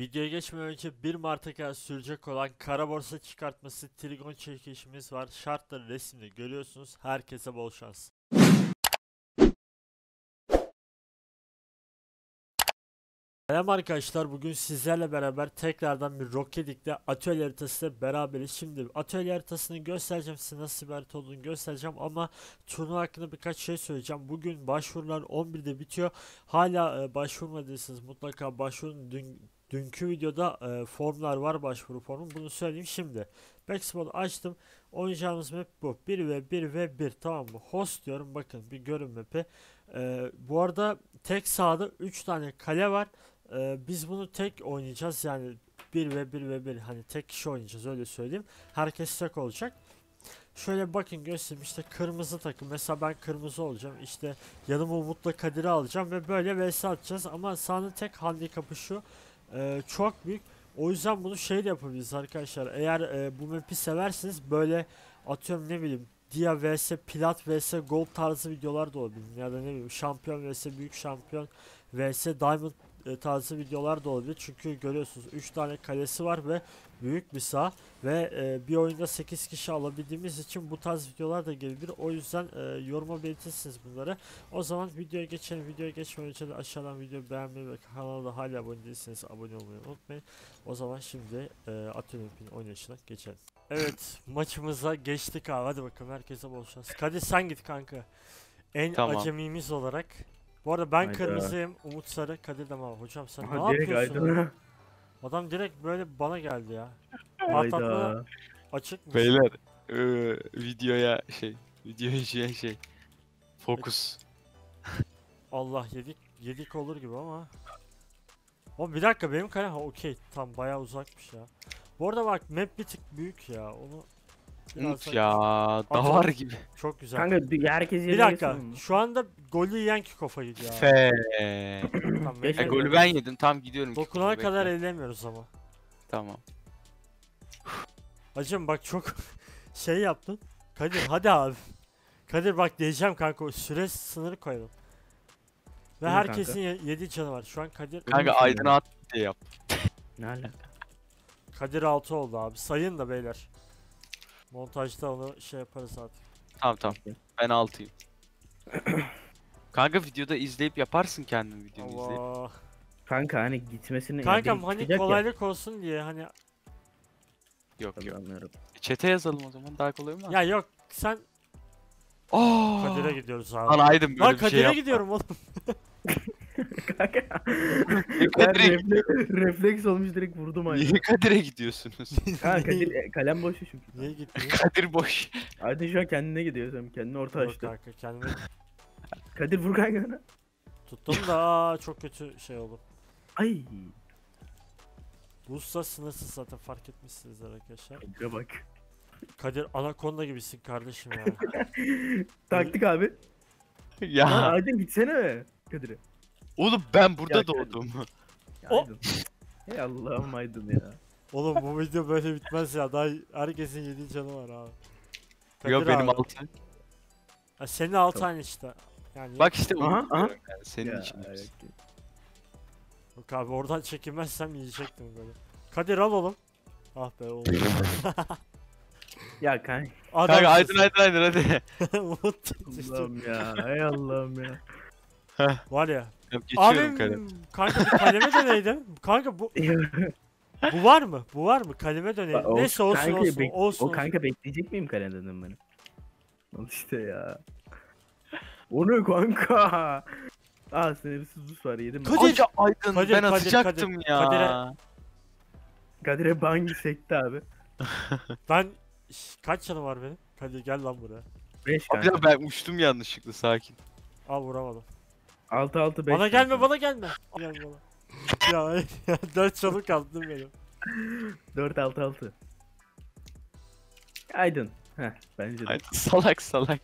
Videoya geçmeden önce 1 Mart'a kadar sürecek olan Kara Borsa Çıkartması Trigon Çekilişimiz var. Şartları resimde görüyorsunuz. Herkese bol şans. Selam arkadaşlar, bugün sizlerle beraber tekrardan bir Rokidik'te atölye haritasıyla beraberiz. Şimdi atölye haritasını göstereceğim, size nasıl bir harita olduğunu göstereceğim ama turnuva hakkında birkaç şey söyleyeceğim. Bugün başvurular 11'de bitiyor. Hala başvurmadıysanız mutlaka başvurun. Dünkü videoda formlar var, başvuru formu, bunu söyleyeyim. Şimdi Backspot'u açtım, oynayacağımız map bu, 1v1v1, tamam mı? Host diyorum, bakın bir görün map'i. Bu arada tek sahada 3 tane kale var. Biz bunu tek oynayacağız, yani 1v1v1, hani tek kişi oynayacağız, öyle söyleyeyim. Herkes tek olacak. Şöyle bakın, göstereyim. İşte kırmızı takım, mesela ben kırmızı olacağım, işte yanıma Umut'la Kadir'i alacağım ve böyle vs atacağız. Ama sahanın tek handikapı şu, çok büyük. O yüzden bunu şey de yapabiliriz arkadaşlar, eğer bu map'i seversiniz, böyle atıyorum ne bileyim Dia vs Plat vs Gold tarzı videolar da olabilir, ya da ne bileyim Şampiyon vs Büyük Şampiyon vs Diamond tarzı videolar da olabilir. Çünkü görüyorsunuz 3 tane kalesi var ve büyük bir saha ve bir oyunda 8 kişi alabildiğimiz için bu tarz videolar da gelebilir. O yüzden yoruma belirtirsiniz bunları. O zaman videoya geçelim. Videoya geçmeden önce de aşağıdan videoyu beğenmeyi ve kanalda hala abone değilseniz abone olmayı unutmayın. O zaman şimdi Atölyep'in oynayışına geçelim. Evet, maçımıza geçtik abi. Hadi bakalım, herkese bol şans. Kadir sen git kanka. En tamam. Acemimiz olarak. Bu arada ben aynen kırmızıyım, Umut sarı, Kadir de mavi. Hocam sen ne yapıyorsun? Aynen. Adam direkt böyle bana geldi ya. Patlatma açık mı? Beyler videoya şey fokus. Allah, yedik olur gibi ama. O bir dakika, benim kale okey, tam bayağı uzakmış ya. Bu arada bak map bir tık büyük ya, onu Umut ya, davar gibi. Çok güzel. Kanka herkes bir dakika. Şu anda golü yiyen Kikofa gidiyor. Fe. Golü ben yedim. Tam gidiyorum. Dokunana kadar ellemiyoruz ama. Tamam. Hacım bak çok şey yaptın. Kadir hadi abi. Kadir bak diyeceğim kanka, süre sınırı koyalım. Ve ne herkesin kanka? 7 canı var. Şu an Kadir. Kanka Aydın at diye yap. Ne alaka? Kadir 6 oldu abi. Sayın da beyler. Montajda onu şey yaparız artık. Tamam. Ben 6'yım. Kanka videoda izleyip yaparsın kendin, videonu izleyip. Kanka hani gitmesini... Kankam hani kolaylık ya olsun diye hani... Yok. Chat'e yazalım o zaman, daha kolay mı? Ya yok sen... Kadir'e gidiyoruz abi. Lan Aydın böyle lan, bir şey yapma. Kadir'e gidiyorum oğlum. Kanka... refleks olmuş, direkt vurdum aynı. Niye Kadir'e gidiyorsunuz? Ha, Kadir, kalem boş şimdi. Niye gitti? Kadir boş. Aydın şu an kendine gidiyor, kendini orta açtı. Kanka kendine... Kadir vur kanka. Tuttum da çok kötü şey oldu. Ay. Buzsa sınırsız zaten, fark etmişsiniz arkadaşlar. Kanka bak. Kadir anakonda gibisin kardeşim ya. Taktik abi. Ya. Aydın gitsene Kadir'e. Oğlum ben burada ya doğdum. Hey Allah'ım Aydın ya. Oğlum bu video böyle bitmez ya. Daha herkesin 7 canı var abi. Kadir ya benim 6. Senin 6 tane işte. Yani bak işte aha. Yani senin ya, için. Yok abi oradan çekilmezsem yiyecektim böyle. Kadir al oğlum. Ah be oğlum. Ya kanka. Kanka Aydın hadi. Allah'ım ya. Hey Allah'ım ya. Var ya. Abi kanka bu kaleme döneydim. Kanka bu var mı? Bu var mı? Kaleme döneydim. Neyse olsun. O kanka bekleyecek miyim kaleme döneyim beni? Al işte ya. O ne kanka? Aa sinirsiz buz var, yedim. Kadir Aydın ben atacaktım ya. Kadir'e bangi sekti abi. Ben kaç canım var benim? Kadir gel lan buraya. 5 kanka. Abi ben uçtum yanlışlıkla, sakin. Al vuramadım. 6-6-5. Bana gelme, bana gelme. Gel bana. Ya 4 çalık aldım benim. 4-6-6. Aydın. Heh bence de. Aydın salak.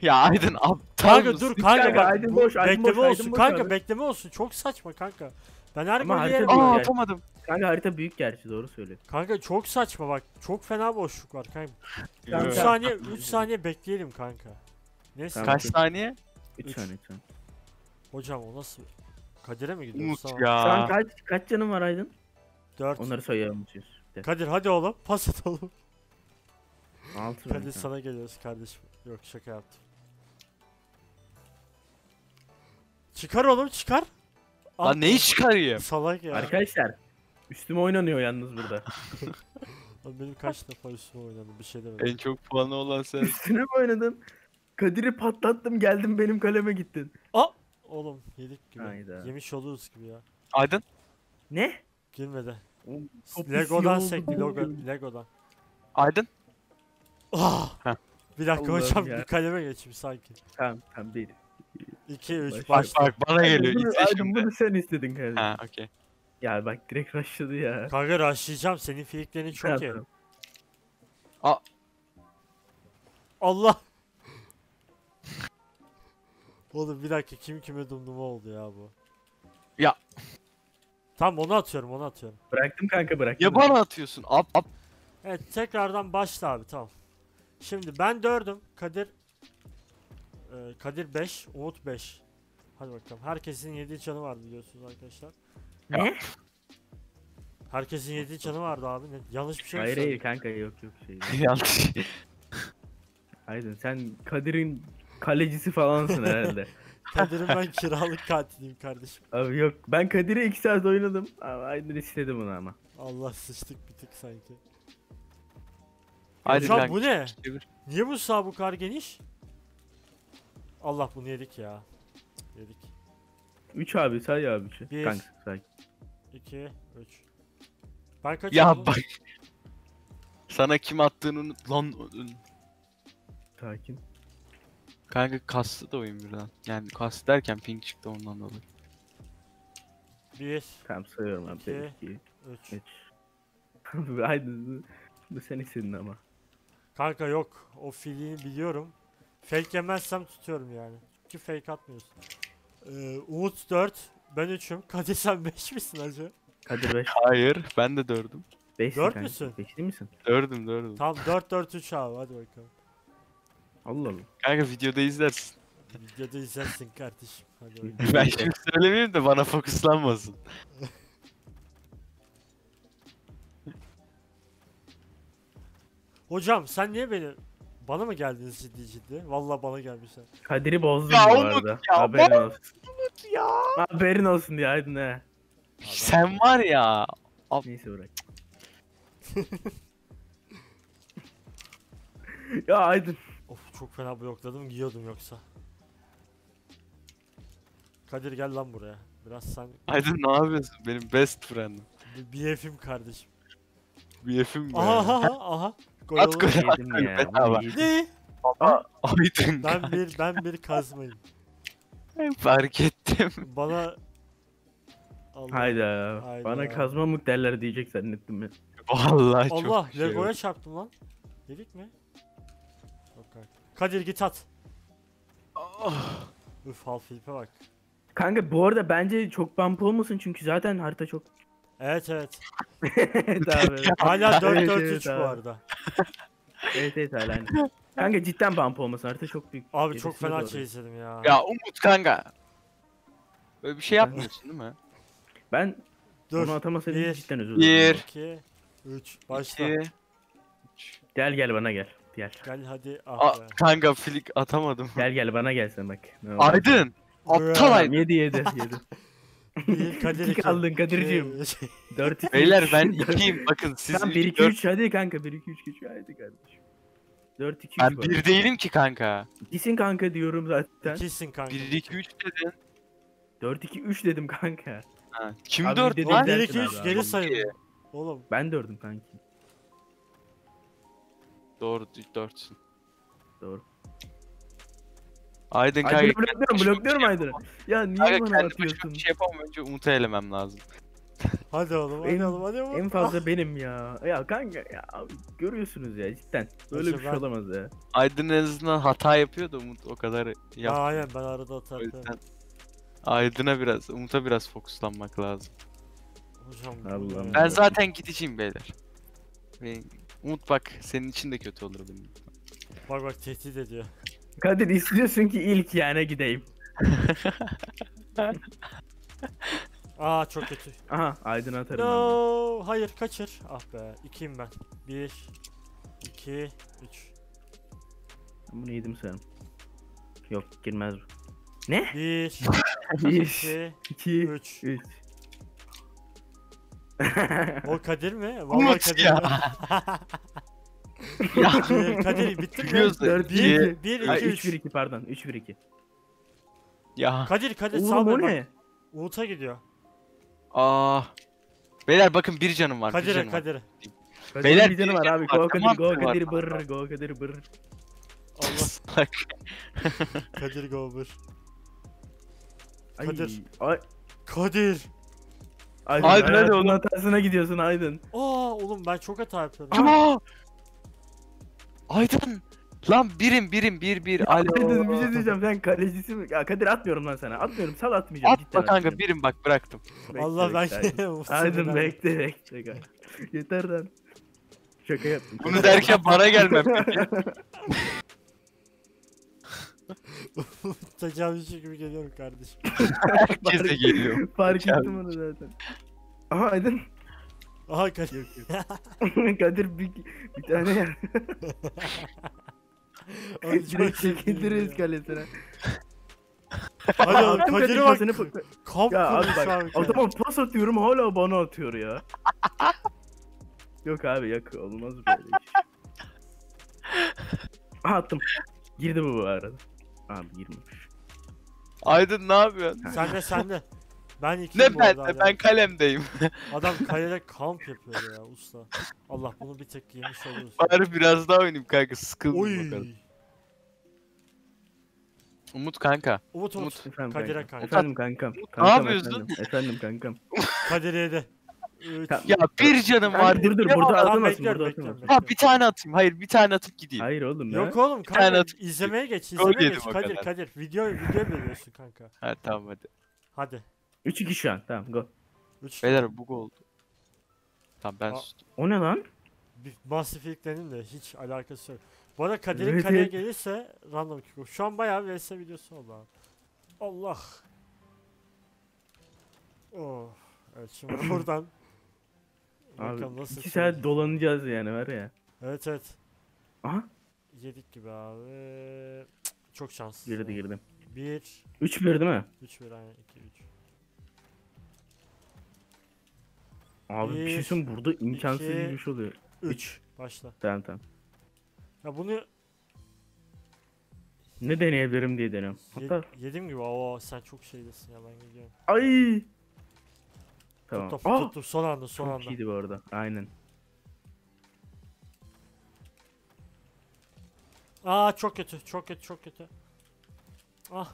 Ya Aydın aptal mısın? Kanka dur kanka bak. Aydın boş, Aydın bekleme boş, olsun Aydın kanka boş, bekleme olsun. Çok saçma kanka. Ben her gün yerim. Atamadım. Kanka harita büyük gerçi, doğru söyle. Kanka çok saçma bak. Çok fena boşluk var kanka. 3 saniye bekleyelim kanka. Neyse. Kaç saniye? 3 saniye. Hocam o nasıl? Kadir'e mi gidiyorsun? Umut ya. Şu an kaç canım var Aydın? 4. Onları sayalım. Kadir hadi oğlum, pas at oğlum. Kadir sana geliyoruz kardeşim. Yok şaka yaptım. Çıkar oğlum çıkar. Lan at. Neyi çıkarayım? Salak ya. Arkadaşlar üstüme oynanıyor yalnız burada. Lan benim kaç defa üstüme oynadım, bir şey demedim. En çok puanı olan sen. Üstüne mi oynadım? Kadir'i patlattım, geldim benim kaleme gittin. Aa! Oğlum yedik gibi. Hayda. Yemiş oluruz gibi ya. Aydın. Ne? Girmedi. Lego'dan sekti, Lego'dan. Aydın. Ah! Heh. Bir dakika Allah'ım hocam ya. Bir kaleme geçeyim sanki. Tamam değil. 2-3 bak bana geliyor. Aydın bunu sen istedin kardeşim. Ha okey. Ya bak direkt rushladı ya. Kanka rushlayacağım, senin filiklerini çok yerim. Aa! Allah! Oğlum bir dakika, kim kime dumduma oldu ya bu? Ya. Tamam onu atıyorum. Bıraktım kanka bıraktım. Ya bana atıyorsun. Ap. Evet tekrardan başla abi, tamam. Şimdi ben 4'üm. Kadir 5, Umut 5. Hadi bakalım. Herkesin 7 canı vardı biliyorsunuz arkadaşlar. Ne? Herkesin 7 canı vardı abi. Yanlış bir şey yok. Hayır kanka yok şey. Yanlış. Aydın sen Kadir'in kalecisi falansın herhalde. Kadir'im ben kiralık katiliyim kardeşim. Abi yok, ben Kadir'e 2 saat oynadım. Abi Aydın istedim bunu ama. Allah sıçtık bir tık sanki. Aydın hocam, bu ne? Niye bu sağ bu kadar geniş? Allah bunu yedik ya. Yedik. 3 abi say abi. 1 2 3 Ben kaç ya oldum? Bak. Sana kim attığını unut lan. Sakin. Kanka kastı da oyun birden. Yani kastı derken ping çıktı ondan dolayı. 1 Tamam sayıyorum abi. 2 3 Aydın bu sen istedin ama. Kanka yok, o filiğini biliyorum. Fake yemezsem tutuyorum yani. Ki fake atmıyorsun. Umut 4, ben 3'üm. Kadir sen 5 misin acaba? Kadir 5. Hayır, ben de 4'üm. 4 müsün? 5'li misin? 4'üm. Tamam 4-4-3 abi, hadi bakalım. Allah Allah. Kanka videoda izlersin. Videoda izlersin kardeşim. Hadi ben şimdi söylemeyeyim de bana fokuslanmasın. Hocam sen niye bana mı geldiniz ciddi? Vallahi bana gelmişler. Kadir'i bozdun ya bu arada. Ya, haberin olsun. Ya. Haberin olsun diye Aydın he. Sen var ya. Neyse bırak. Ya Aydın. Of çok fena blokladım, giyiyordum yoksa. Kadir gel lan buraya. Biraz sen. Aydın ne yapıyorsun? Benim best friend'im. BF'im kardeşim. BF'im. Aha. Gol at gol at. Ne? Baba Aydın. Ben bir kazmayım. Fark ettim. Bana Allah. Hayda. Bana kazma mı derler diyecek zannettim ben. Vallahi çok. Allah Lego'ya çarptım lan. Dedik mi? Yok. Kadir git at. Oh. Üf half flip'e bak. Kanka bu arada bence çok bump olmasın çünkü zaten harita çok. Evet. Hala 4-4-3 bu arada. Evet hala. Kanka cidden bump olmasın, harita çok büyük. Abi çok fena şey istedim ya. Ya Umut kanka. Böyle bir şey yapmıyorsun değil mi? Ben onu atamasaydım cidden özür dilerim. 1-2-3 başla. Gel bana gel. Gel hadi. Kanka flick atamadım. Gel bana gelsen bak. Aydın. Aptal Aydın. 7. Aldın Kadir'cim. 4-2. Beyler ben 2'yim bakın siz. Tamam 1-2-3 hadi kanka 1-2-3 geç hadi kardeşim. 4-2-3. Ben 1 değilim ki kanka. 2'sin kanka diyorum zaten. 2'sin kanka. 1-2-3 dedin. 4-2-3 dedim kanka. Ha, kim 4 dedim? 1-2-3 geri sayıyor. Oğlum ben 4'üm kanki. Doğru 4'sün. Doğru. Aydın kanka blokluyorum Aydın'ı. Ya niye kanka, bana atıyorsun? Bir şey yapamam, önce Umut'u elemem lazım. Hadi oğlum hadi oğlum. En fazla benim ya. Ya kanka ya görüyorsunuz ya cidden. Böyle bir şey olamaz ya. Aydın en azından hata yapıyor da Umut o kadar yaptı. Aynen ben arada hata yapıyorum. Aydın'a biraz, Umut'a biraz fokuslanmak lazım. Hocam ben zaten gideceğim beyler. Umut bak senin için de kötü olur benim. Bak tehdit ediyor. Kadir istiyorsun ki ilk yani gideyim. Aa çok kötü. Aha Aydın atarım. No, hayır kaçır. Ah be, ikiyim ben. 1, 2, 3. Bunu yedim sanırım. Yok girmez bu. Ne? 1, 2, 3. O Kadir mi? Vallahi Kadir ya. Kadir bitti mi? 1, 2, 3. Pardon 3-1-2. Ya. Kadir sağ ol. Ne? Uğut'a gidiyor. Aa. Beyler bakın bir canım var. Kadir'e. Beyler bir canım var abi. Go Kadir bırr. Allah. Kadir go bırr. Kadir. Aydın hadi onun hatasına gidiyorsun Aydın. Aa oğlum ben çok hata yapıyorum. Aa. Aydın. Lan birim. Aydın bir şey diyeceğim, sen kalecisi mi? Ya Kadir atmıyorum lan sana. Atmıyorum, sal atmayacağım. Atma kanka, birim bak bıraktım. Allah ben Aydın bekle. Yeter lan. Şaka yaptım. Bunu derken bana gelmem. Tecavüzcü gibi geliyorum kardeşim. Herkes de geliyor. Fark ettim onu zaten. Aha Aydın. Aha Kadir. Kadir bir tane yer. Direkt çekildiriz kalesine. Hadi oğlum Kadir'e bak. Kaptırmış abi. O zaman pas atıyorum hala bana atıyor ya. Yok abi yok, olmaz böyle iş. Aha attım. Girdi bu arada. Abi girmiş. Aydın ne yapıyorsun? Sen de. Ben ikiyim orada. Ben kalemdeyim. Adam kalede kamp yapıyor ya usta. Allah bunu bir tek yemiş oluruz. Bari biraz daha oynayayım kanka, sıkıldım bakalım. Umut kanka. Umut. Kadir'e kanka. Efendim kankam. Ne yapıyorsun? Efendim kankam. Kadir'e de. Ya bir canım var. Dur burada atamazsın. Ha bir tane atayım. Hayır bir tane atıp gideyim. Hayır oğlum ya. Yok oğlum kanka, izlemeye geç. Kadir video veriyorsun kanka. Ha tamam hadi. Hadi. 3-2 şu an, tamam go. Beyler bug oldu. Tamam ben sustum. O ne lan? Masif ilklerin de hiç alakası yok. Bu arada Kadir'in kaleye gelirse random kick. Şu an bayağı bir VS videosu oldu abi. Allah. Oh. Evet şimdi buradan. Abi 2 saat dolanacağız yani var ya. Evet. Aha. Yedik gibi abi. Çok şanslı. Girdim. 1. 3-1 değil mi? 3-1 aynen 2-3. Abi bir şey söyleyeyim, burada imkansız bir şey oluyor. 3. Başla. Tamam. Ya bunu ne deneyebilirim diye deniyorum. Hatta yedim gibi. Oo sen çok şeydesin ya, ben gidiyorum. Ay. Tamam. Tuttum son anda. Çok iyiydi bu arada. Aynen. Aa çok kötü. Ah.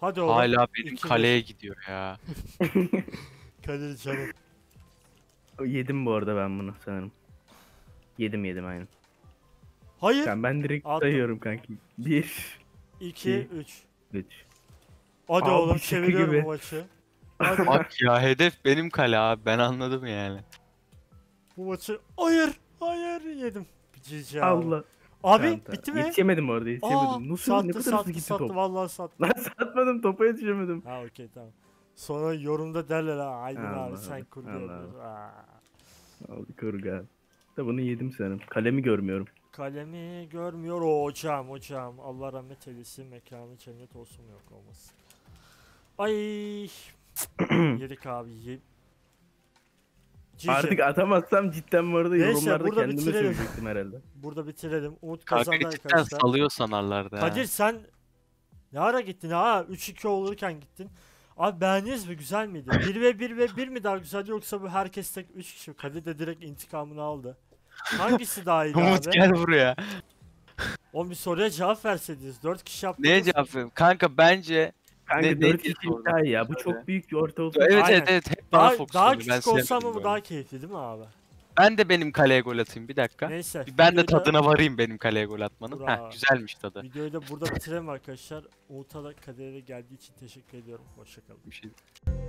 Hadi oğlum. Hala benim kaleye gidiyor ya. Kaleci canım. Yedim bu arada ben bunu sanırım. Yedim aynen. Hayır. Ben direkt sayıyorum kanki. 1, 2, 3. Hadi oğlum çeviriyorum bu maçı. Hadi. Bak ya, hedef benim kale abi, ben anladım yani. Bu maçı hayır yedim. GG Allah. Abi tamam. Bitti mi? Hiç yemedim bu arada, hiç yemedim. Nasıl, ne kadar gitti top? Vallahi sattım. Lan satmadım, topa yetişemedim. Ha okey tamam. Sonra yorumda derler ha Aydın abi sen kurgu yapıyorsun. Abi kurgu. Da bunu yedim sanırım. Kalemi görmüyor hocam. Allah rahmet eylesin, mekanı cennet olsun, yok olmasın. Ay. Yedik abi. Artık atamazsam cidden bu arada yorumlarda kendimi söyleyecektim herhalde. Burada bitirelim. Umut kazandı arkadaşlar. Kadir salıyor sanarlardı. Kadir sen ne ara gittin ha? 3-2 olurken gittin. Abi beğendiniz mi? Güzel miydi? 1 ve 1 mi daha güzeldi, yoksa bu herkes tek 3 kişi? Kadir de direkt intikamını aldı. Hangisi daha iyiydi abi? Umut gel buraya. Oğlum bir soruya cevap verseydiniz. 4 kişi yaptınız. Neye cevap vereyim? Kanka bence... Kanka 4-2 daha iyi ya. Bu çok büyük bir orta oldu. Evet. Hep bana fokus oldu. Daha küçük olsa ama bu daha keyifli değil mi abi? Ben de benim kaleye gol atayım bir dakika. Neyse. Ben de tadına varayım benim kaleye gol atmanın. Güzelmiş tadı. Videoyu da burada bitirelim arkadaşlar. Umut'a da Kadir'e geldiği için teşekkür ediyorum. Hoşçakalın.